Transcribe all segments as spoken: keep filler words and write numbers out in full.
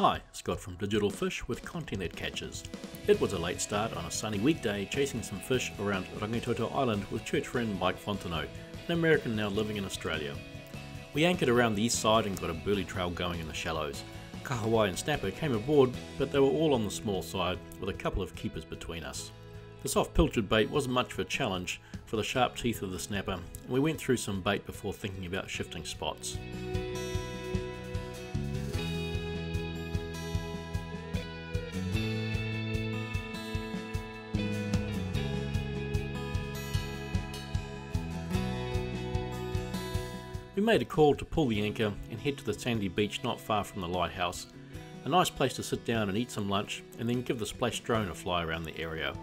Hi, Scott from Digital Fish with Content That Catches. It was a late start on a sunny weekday chasing some fish around Rangitoto Island with church friend Mike Fontenot, an American now living in Australia. We anchored around the east side and got a burly trail going in the shallows. Kahawai and Snapper came aboard, but they were all on the small side with a couple of keepers between us. The soft pilchard bait wasn't much of a challenge for the sharp teeth of the Snapper, and we went through some bait before thinking about shifting spots. We made a call to pull the anchor and head to the sandy beach not far from the lighthouse, a nice place to sit down and eat some lunch and then give the Splash drone a fly around the area.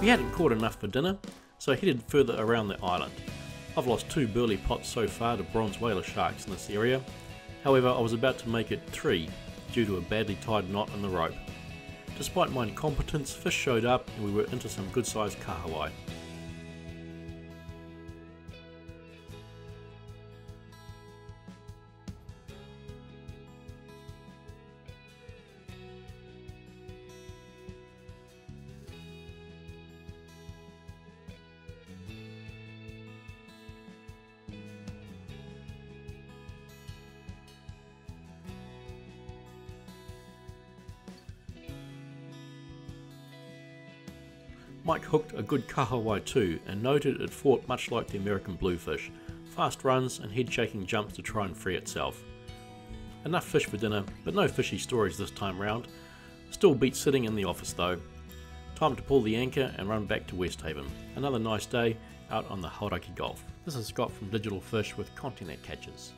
We hadn't caught enough for dinner, so I headed further around the island. I've lost two burly pots so far to bronze whaler sharks in this area, however I was about to make it three due to a badly tied knot in the rope. Despite my incompetence, fish showed up and we were into some good sized kahawai. Mike hooked a good kahawai too and noted it fought much like the American bluefish, fast runs and head shaking jumps to try and free itself. Enough fish for dinner, but no fishy stories this time round. Still beats sitting in the office though. Time to pull the anchor and run back to West Haven. Another nice day out on the Hauraki Gulf. This is Scott from Digital Fish with Content That Catches.